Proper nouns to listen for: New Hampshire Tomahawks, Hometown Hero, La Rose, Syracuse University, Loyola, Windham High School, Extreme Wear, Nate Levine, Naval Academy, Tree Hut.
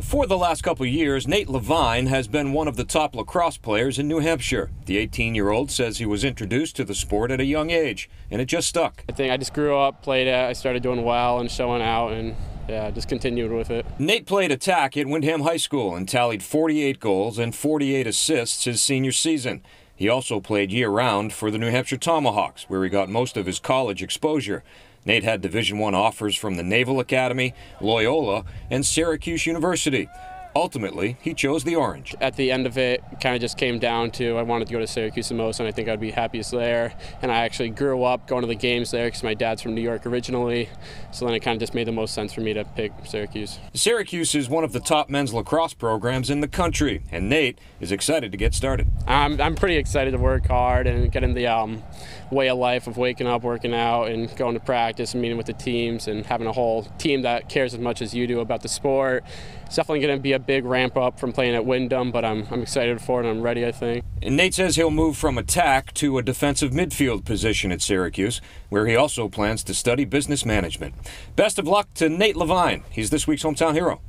For the last couple years, Nate Levine has been one of the top lacrosse players in New Hampshire. The 18-year-old says he was introduced to the sport at a young age, and it just stuck. I just grew up, played it, I started doing well and showing out, and yeah, just continued with it. Nate played attack at Windham High School and tallied 48 goals and 48 assists his senior season. He also played year-round for the New Hampshire Tomahawks, where he got most of his college exposure. Nate had Division I offers from the Naval Academy, Loyola, and Syracuse University. Ultimately, he chose the orange. At the end of it, kind of just came down to I wanted to go to Syracuse the most, and I think I'd be happiest there. And I actually grew up going to the games there because my dad's from New York originally, so then it kind of just made the most sense for me to pick Syracuse. Syracuse is one of the top men's lacrosse programs in the country, and Nate is excited to get started. I'm pretty excited to work hard and get in the way of life of waking up, working out, and going to practice and meeting with the teams and having a whole team that cares as much as you do about the sport. It's definitely going to be a big ramp up from playing at Windham, but I'm excited for it and I'm ready, I think. And Nate says he'll move from attack to a defensive midfield position at Syracuse, where he also plans to study business management. Best of luck to Nate Levine. He's this week's hometown hero.